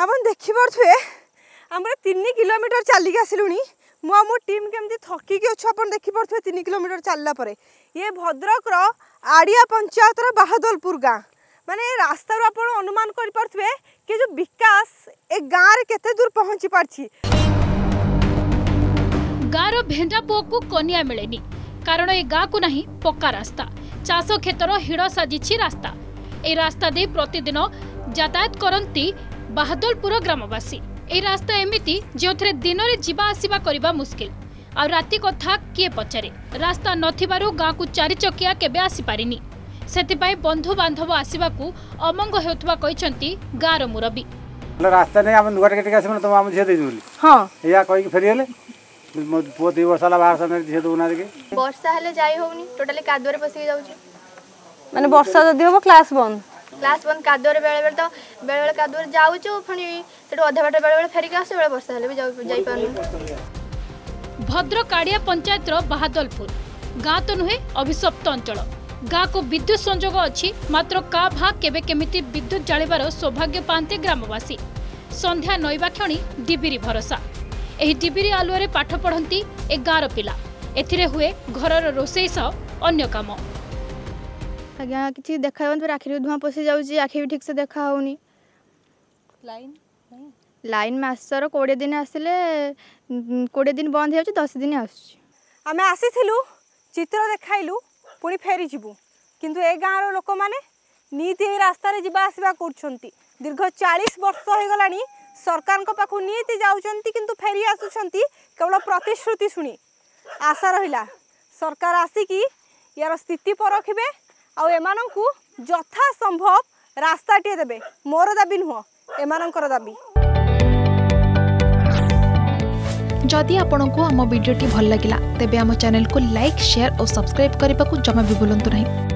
आपन देखि परथुए हमरा 3 किलोमीटर चली के आसिलुनी मु हमर टीम केमती थकी के छु आपन देखि परथुए 3 किलोमीटर चलला परे ये भद्रक रो आड़िया पंचायत रो बहादलपुर गां माने रास्ता रो आपन अनुमान करि परथुए कि जो विकास ए गां रे केते दूर पहुंची परछि। गां रो भेंडा पो को कोनिया मिलेनी कारण ए गां को नाही पक्का रास्ता चासो क्षेत्र हिड़ साजिछि रास्ता ए रास्ता दे प्रतिदिन यातायात करती बहादलपुर ग्रामवासी। ए रास्ता एमिति जो दिन में जावासवा करने मुस्किल आ राति कथा किए पचारे रास्ता नथिबारु गाँ को चार चकिया केबे आसी पारिनी से बंधु बांधव आसवा को अमंग होता कहते गाँव मुरब्बी रास्ता नहीं पुओ दु वर्ष बाहर झी दूना बर्षा टोटाली कादुआर पसिक जाऊँ माने वर्षा जदि हम क्लास बंद कादुआर बेले बेले कादुआर जाऊँ फिर से अधा बाट बेले फेरिक आसे वर्षा हेले भी जाई पारनु। भद्रक आड़िया पंचायत रो बहादलपुर गाँ तो नुहे अभिशप्त अंचल गाँ को विद्युत संजोग अच्छी मात्र का भाग केबे केमिति विद्युत जालिबार सौभाग्य पाते ग्रामवासी। संध्या नईवा क्षणी डिबिरी भरोसा एही डिबिरी आलुआरे पाठ पढ़ती ए गाँव पिला एथिरे हुए घर रोसई सह अन्य काम आज्ञा कि देखा आखिरी धुआं पशि जाऊँगी आखि भी ठीक से देखा होनी लाइन मासर 20 दिन आसिले 20 दिन बंद हो 10 दिन आमे आसी चित्र देखाइलु पुणी फेरी जीवु किंतु ए गाँव लोक माने नीति रास्ता रे जीवा आसीबा करछंती दीर्घ 40 वर्ष हो गलानी सरकार को पाखु नीति जाउछंती किंतु फेरी आसुछंती केवल प्रतिश्रुति सुनी आशा रहिला सरकार आसिकी यार स्थिति परखिबे आउ एमानंकु यथा संभव रास्ता टे देबे मोर दाबी नुह एमानंकर दाबी। जदि आपनकु हम वीडियो टी भल लागिला तेबे हम चैनल को लाइक शेयर और सब्सक्राइब करने को जमा भी भूलंतु नहीं।